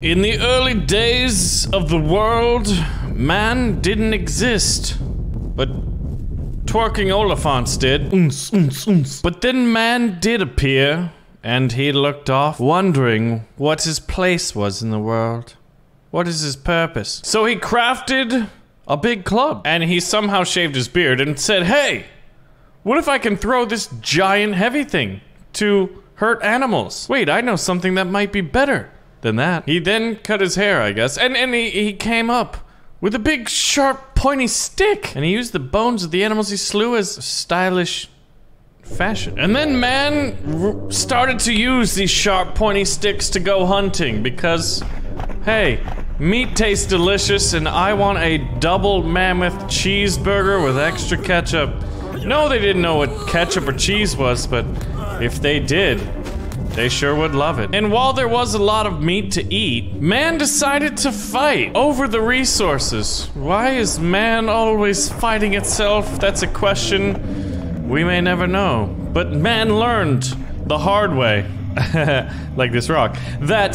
In the early days of the world, man didn't exist, but twerking olifants did. But then man did appear, and he looked off, wondering what his place was in the world. What is his purpose? So he crafted a big club, and he somehow shaved his beard and said, "Hey, what if I can throw this giant heavy thing to hurt animals? Wait, I know something that might be better than that." He then cut his hair, I guess, and he came up with a big, sharp, pointy stick, and he used the bones of the animals he slew as stylish fashion. And then man started to use these sharp, pointy sticks to go hunting because, hey, meat tastes delicious, and I want a double mammoth cheeseburger with extra ketchup. No, they didn't know what ketchup or cheese was, but if they did, they sure would love it. And while there was a lot of meat to eat, man decided to fight over the resources. Why is man always fighting itself? That's a question we may never know. But man learned the hard way, like this rock, that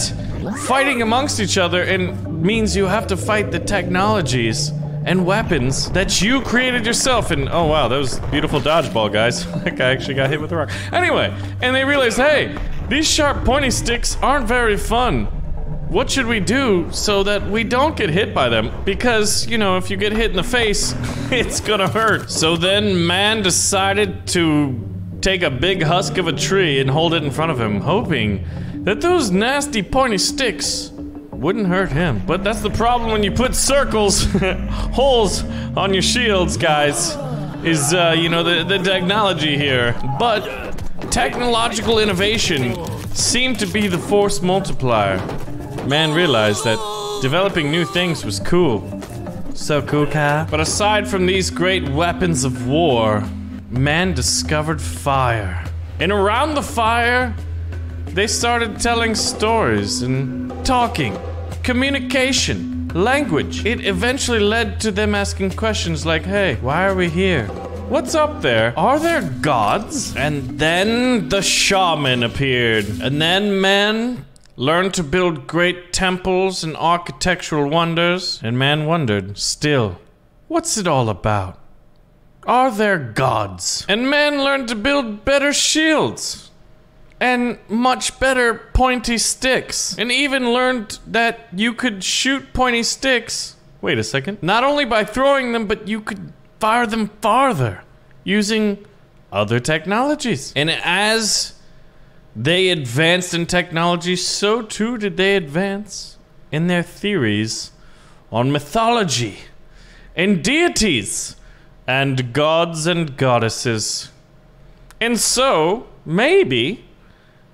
fighting amongst each other means you have to fight the technologies and weapons that you created yourself. And oh wow, that was beautiful dodgeball, guys. Like, I actually got hit with a rock. Anyway, and they realized, hey, these sharp pointy sticks aren't very fun. What should we do so that we don't get hit by them? Because, you know, if you get hit in the face, it's gonna hurt. So then man decided to take a big husk of a tree and hold it in front of him, hoping that those nasty pointy sticks wouldn't hurt him. But that's the problem when you put circles, holes on your shields, guys, is, you know, the technology here. But technological innovation seemed to be the force multiplier. Man realized that developing new things was cool. So cool, Kai. But aside from these great weapons of war, man discovered fire. And around the fire, they started telling stories and talking, communication, language. It eventually led to them asking questions like, hey, why are we here? What's up there? Are there gods? And then the shaman appeared. And then man learned to build great temples and architectural wonders. And man wondered, still, what's it all about? Are there gods? And man learned to build better shields and much better pointy sticks. And even learned that you could shoot pointy sticks, wait a second, not only by throwing them, but you could fire them farther using other technologies. And as they advanced in technology, so too did they advance in their theories on mythology and deities and gods and goddesses. And so, maybe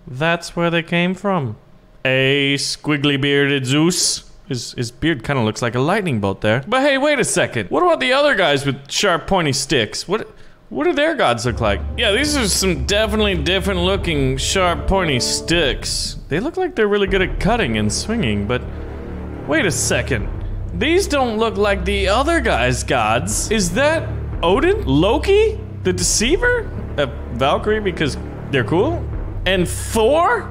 that's where they came from. A squiggly bearded Zeus. His beard kind of looks like a lightning bolt there. But hey, wait a second. What about the other guys with sharp pointy sticks? What do their gods look like? Yeah, these are some definitely different looking sharp pointy sticks. They look like they're really good at cutting and swinging, but wait a second. These don't look like the other guys' gods. Is that Odin? Loki? The Deceiver? Valkyrie, because they're cool? And Thor?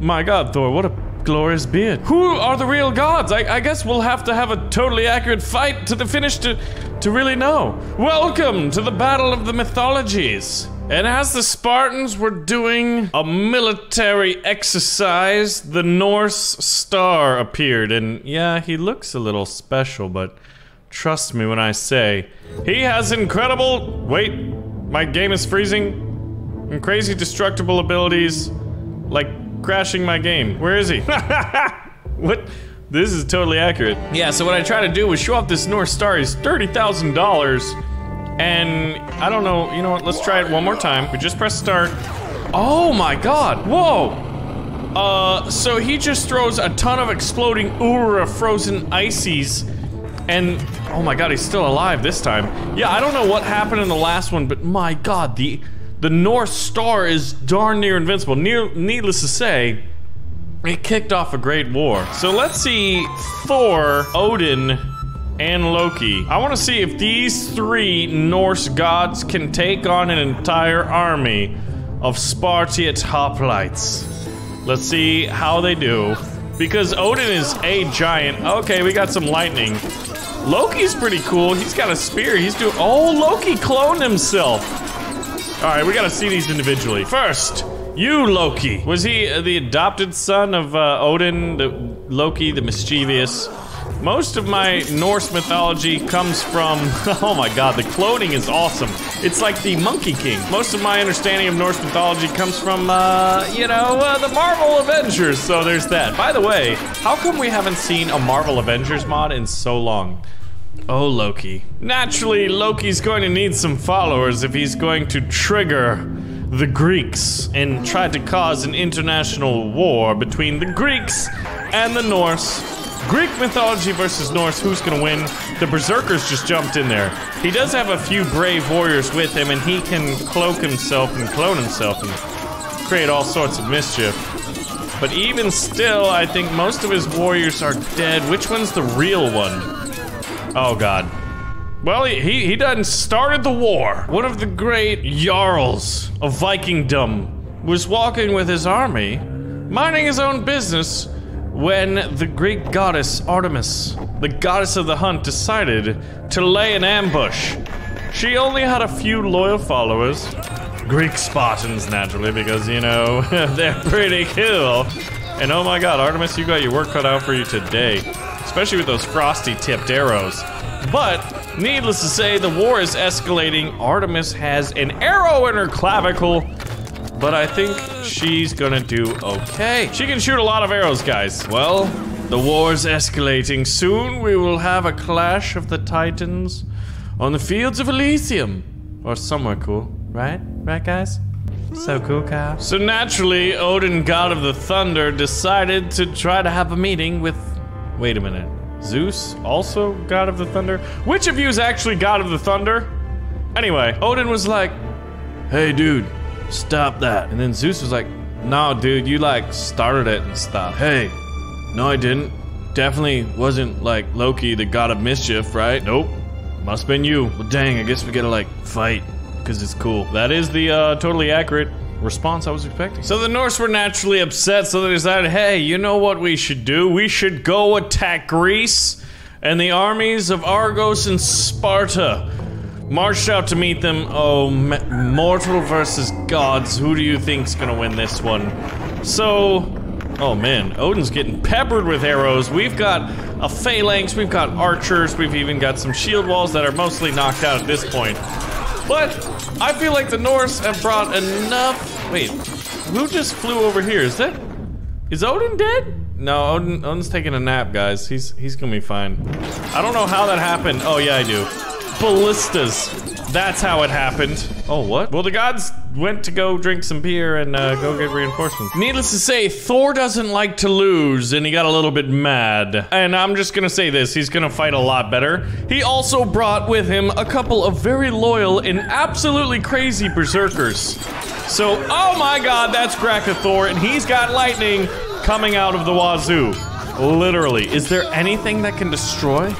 My god, Thor, what a glorious beard. Who are the real gods? I guess we'll have to have a totally accurate fight to the finish to really know. Welcome to the Battle of the Mythologies. And as the Spartans were doing a military exercise, the Norse star appeared. And yeah, he looks a little special, but trust me when I say, he has incredible, wait, my game is freezing, and crazy destructible abilities, like crashing my game. Where is he? What? This is totally accurate. Yeah, so what I tried to do was show off this North Star. He's $30,000. And I don't know, you know what? Let's try it one more time. We just press start. Oh my god. Whoa. So he just throws a ton of exploding Ura frozen ices. And oh my god, he's still alive this time. Yeah, I don't know what happened in the last one, but my god, the North Star is darn near invincible. Needless to say, it kicked off a great war. So let's see Thor, Odin, and Loki. I want to see if these three Norse gods can take on an entire army of Spartiate hoplites. Let's see how they do Because Odin is a giant. Okay, we got some lightning. Loki's pretty cool. He's got a spear. He's doing... Oh, Loki cloned himself. All right, we got to see these individually. First, you, Loki. Was he the adopted son of Odin, the Loki, the mischievous? Most of my Norse mythology comes from... Oh my god, the cloning is awesome. It's like the Monkey King. Most of my understanding of Norse mythology comes from, you know, the Marvel Avengers. So there's that. By the way, how come we haven't seen a Marvel Avengers mod in so long? Oh, Loki. Naturally, Loki's going to need some followers if he's going to trigger the Greeks and try to cause an international war between the Greeks and the Norse. Greek mythology versus Norse, who's gonna win? The Berserkers just jumped in there. He does have a few brave warriors with him, and he can cloak himself and clone himself and create all sorts of mischief. But even still, I think most of his warriors are dead. Which one's the real one? Oh god. Well, he done started the war. One of the great Jarls of Vikingdom was walking with his army, minding his own business, when the Greek goddess Artemis, the goddess of the hunt, decided to lay an ambush. She only had a few loyal followers. Greek Spartans, naturally, because, you know, they're pretty cool. And oh my god, Artemis, you got your work cut out for you today. Especially with those frosty-tipped arrows. But, needless to say, the war is escalating. Artemis has an arrow in her clavicle. But I think she's gonna do okay. She can shoot a lot of arrows, guys. Well, the war's escalating. Soon we will have a clash of the titans on the fields of Elysium. Or somewhere cool, right? Right, guys? So cool, Kyle. So naturally, Odin, god of the thunder, decided to try to have a meeting with... Wait a minute. Zeus, also god of the thunder? Which of you is actually god of the thunder? Anyway, Odin was like, hey, dude. Stop that. And then Zeus was like, no, dude, you like started it and stopped. Hey, no, I didn't. Definitely wasn't like Loki, the god of mischief, right? Nope. Must've been you. Well, dang, I guess we gotta like fight because it's cool. That is the totally accurate response I was expecting. So the Norse were naturally upset. So they decided, hey, you know what we should do? We should go attack Greece, and the armies of Argos and Sparta marched out to meet them. Oh, mortal versus gods. Who do you think's gonna win this one? So, oh man, Odin's getting peppered with arrows. We've got a phalanx, we've got archers, we've even got some shield walls that are mostly knocked out at this point. But I feel like the Norse have brought enough... Wait, who just flew over here? Is that... Is Odin dead? No, Odin's taking a nap, guys. He's gonna be fine. I don't know how that happened. Oh yeah, I do. Ballistas. That's how it happened. Oh, what? Well, the gods went to go drink some beer and go get reinforcements. Needless to say, Thor doesn't like to lose, and he got a little bit mad. And I'm just gonna say this, he's gonna fight a lot better. He also brought with him a couple of very loyal and absolutely crazy berserkers. So, oh my god, that's Thor, and he's got lightning coming out of the wazoo. Literally. Is there anything that can destroy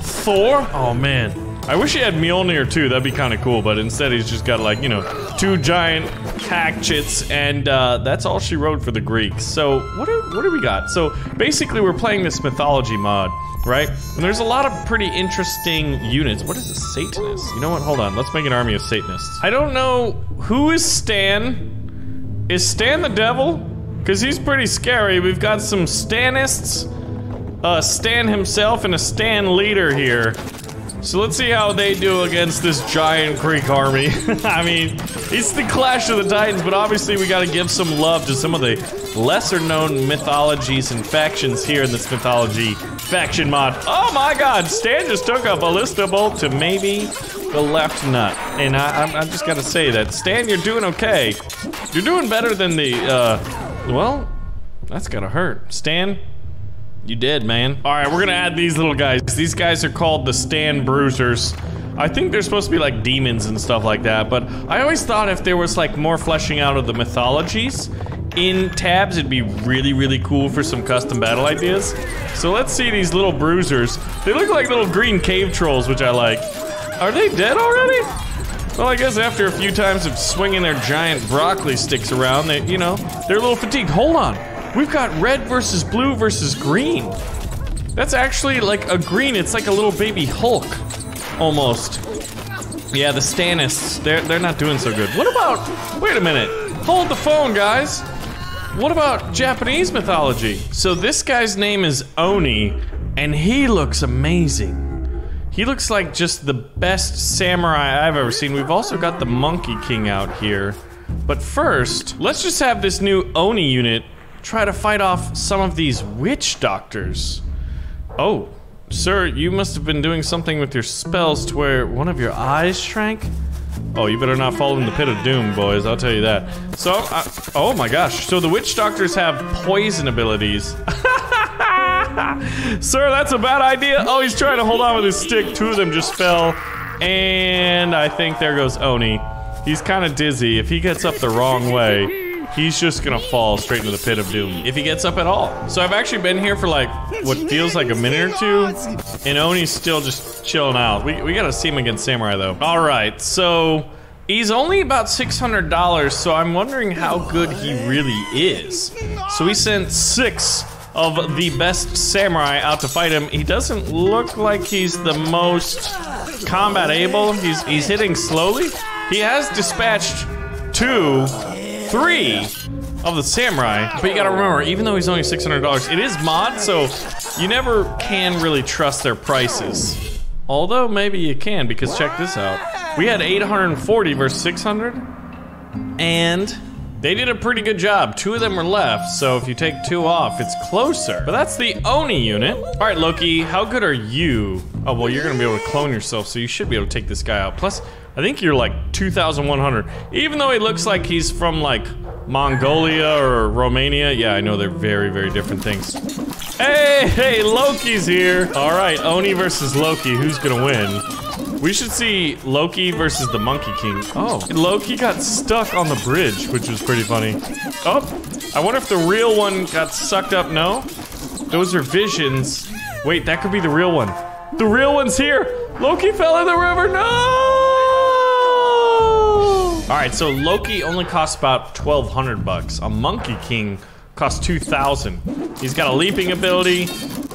Thor? Oh, man. I wish he had Mjolnir too, that'd be kind of cool, but instead he's just got like, you know, two giant hatchets, and that's all she wrote for the Greeks. So, what do we got? So, basically we're playing this mythology mod, right? And there's a lot of pretty interesting units. What is a Satanist? You know what, hold on, let's make an army of Satanists. I don't know, who is Stan? Is Stan the devil? Because he's pretty scary. We've got some Stanists, Stan himself, and a Stan leader here. So let's see how they do against this giant Greek army. I mean, it's the clash of the titans, but obviously we gotta give some love to some of the lesser-known mythologies and factions here in this mythology faction mod. Oh my god, Stan just took a ballista bolt to maybe the left nut. And I just gotta say that, Stan, you're doing okay. You're doing better than the, well, that's gotta hurt. Stan? You did, man. All right, we're gonna add these little guys. These guys are called the Stan Bruisers. I think they're supposed to be like demons and stuff like that, but I always thought if there was like more fleshing out of the mythologies in tabs, it'd be really, really cool for some custom battle ideas. So let's see these little bruisers. They look like little green cave trolls, which I like. Are they dead already? Well, I guess after a few times of swinging their giant broccoli sticks around, they're a little fatigued. Hold on. We've got red versus blue versus green. That's actually like a green. It's like a little baby Hulk, almost. Yeah, the Stanists, they're not doing so good. What about, wait a minute. Hold the phone, guys. What about Japanese mythology? So this guy's name is Oni, and he looks amazing. He looks like just the best samurai I've ever seen. We've also got the Monkey King out here. But first, let's just have this new Oni unit try to fight off some of these witch doctors. Oh, sir, you must have been doing something with your spells to where one of your eyes shrank. Oh, you better not fall in the pit of doom, boys, I'll tell you that. So, oh my gosh, so the witch doctors have poison abilities. Sir, that's a bad idea. Oh, he's trying to hold on with his stick. Two of them just fell. And I think there goes Oni. He's kind of dizzy. If he gets up the wrong way, he's just gonna fall straight into the pit of doom. If he gets up at all. So I've actually been here for like, what feels like a minute or two. And Oni's still just chilling out. We gotta see him against Samurai though. All right, so he's only about $600, so I'm wondering how good he really is. So we sent six of the best samurai out to fight him. He doesn't look like he's the most combat able. He's hitting slowly. He has dispatched three of the samurai, but you gotta remember, even though he's only $600, it is mod, so you never can really trust their prices. Although maybe you can, because check this out. We had 840 versus 600, and they did a pretty good job. Two of them were left, so if you take two off, it's closer. But that's the Oni unit. All right, Loki, how good are you? Oh, well, you're gonna be able to clone yourself, so you should be able to take this guy out. Plus, I think you're like 2,100. Even though he looks like he's from like Mongolia or Romania. Yeah, I know they're very, very different things. Hey, Loki's here. All right, Oni versus Loki, who's gonna win? We should see Loki versus the Monkey King. Oh, Loki got stuck on the bridge, which was pretty funny. Oh, I wonder if the real one got sucked up. No, those are visions. Wait, that could be the real one. The real one's here. Loki fell in the river. No! All right, so Loki only costs about 1,200 bucks. A Monkey King costs 2,000. He's got a leaping ability.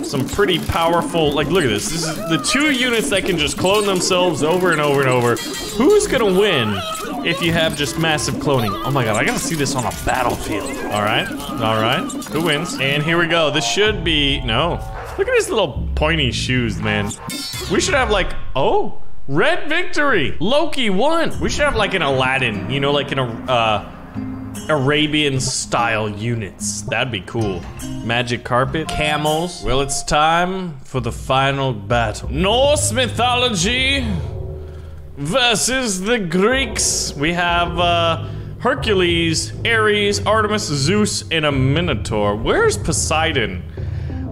Some pretty powerful, like, look at this. This is the two units that can just clone themselves over and over and over. Who's gonna win if you have just massive cloning? Oh my God, I gotta see this on a battlefield. All right, who wins? And here we go, this should be, no. Look at his little pointy shoes, man. We should have like, oh, red victory. Loki won. We should have like an Aladdin, you know, like an Arabian style units. That'd be cool. Magic carpet, camels. Well, it's time for the final battle. Norse mythology versus the Greeks. We have Hercules, Ares, Artemis, Zeus, and a Minotaur. Where's Poseidon?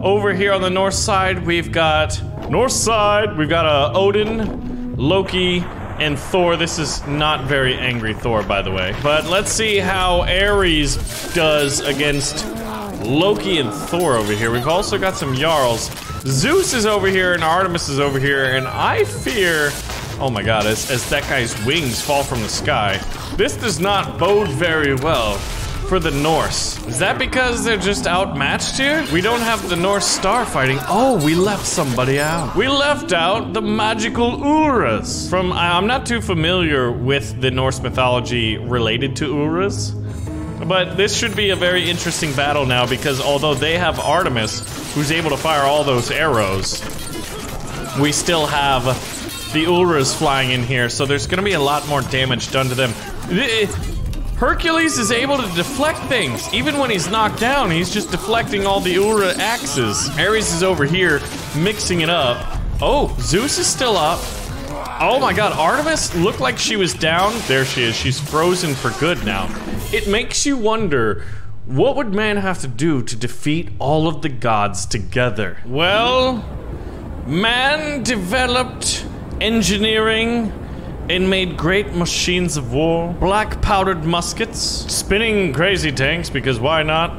Over here on the north side, we've got Odin, Loki, and Thor. This is not very angry Thor, by the way. But let's see how Ares does against Loki and Thor over here. We've also got some Jarls. Zeus is over here and Artemis is over here, and I fear, oh my God, as that guy's wings fall from the sky, this does not bode very well for the Norse. Is that because they're just outmatched here? We don't have the Norse star fighting. Oh, we left somebody out. We left out the magical Uras. I'm not too familiar with the Norse mythology related to Uras, but this should be a very interesting battle now because although they have Artemis, who's able to fire all those arrows, we still have the Uras flying in here, so there's gonna be a lot more damage done to them. Hercules is able to deflect things. Even when he's knocked down, he's just deflecting all the Ura axes. Ares is over here, mixing it up. Oh, Zeus is still up. Oh my God, Artemis looked like she was down. There she is, she's frozen for good now. It makes you wonder, what would man have to do to defeat all of the gods together? Well, man developed engineering and made great machines of war, black powdered muskets, spinning crazy tanks, because why not?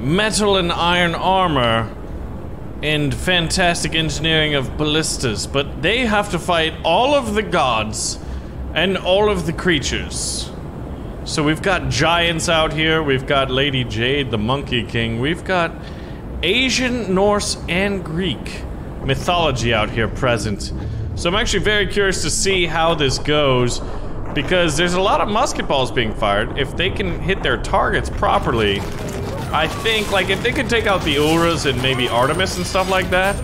Metal and iron armor, and fantastic engineering of ballistas. But they have to fight all of the gods and all of the creatures. So we've got giants out here, we've got Lady Jade, the Monkey King, we've got Asian, Norse, and Greek mythology out here present. So I'm actually very curious to see how this goes, because there's a lot of musket balls being fired. If they can hit their targets properly, I think, like, if they could take out the Ulras and maybe Artemis and stuff like that,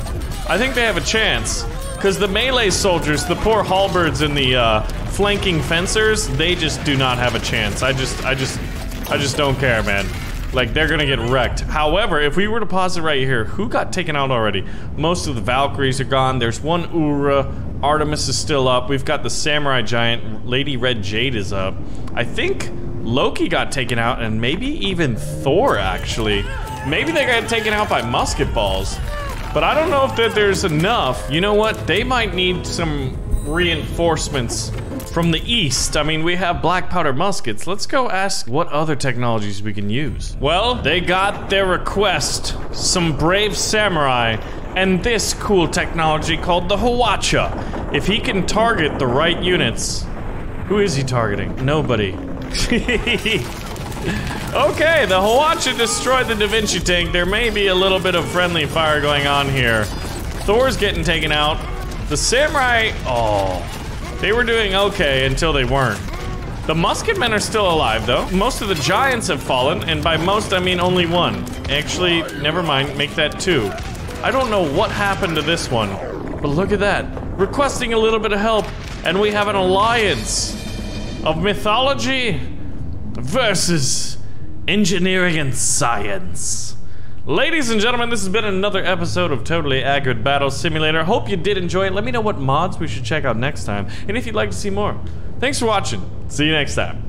I think they have a chance. Because the melee soldiers, the poor halberds and the flanking fencers, they just do not have a chance. I just don't care, man. Like, they're gonna get wrecked. However, if we were to pause it right here, who got taken out already? Most of the Valkyries are gone. There's one Ura. Artemis is still up. We've got the Samurai Giant. Lady Red Jade is up. I think Loki got taken out, and maybe even Thor, actually. Maybe they got taken out by musket balls. But I don't know if that there's enough. You know what? They might need some reinforcements from the east. I mean, we have black powder muskets. Let's go ask what other technologies we can use. Well, they got their request. Some brave samurai and this cool technology called the Huacha. If he can target the right units. Who is he targeting? Nobody. Okay, the Huacha destroyed the Da Vinci tank. There may be a little bit of friendly fire going on here. Thor's getting taken out. The samurai, oh, they were doing okay until they weren't. The musketmen are still alive, though. Most of the giants have fallen, and by most, I mean only one. Actually, never mind, make that two. I don't know what happened to this one, but look at that. Requesting a little bit of help, and we have an alliance of mythology versus engineering and science. Ladies and gentlemen, this has been another episode of Totally Accurate Battle Simulator. Hope you did enjoy it. Let me know what mods we should check out next time, and if you'd like to see more. Thanks for watching. See you next time.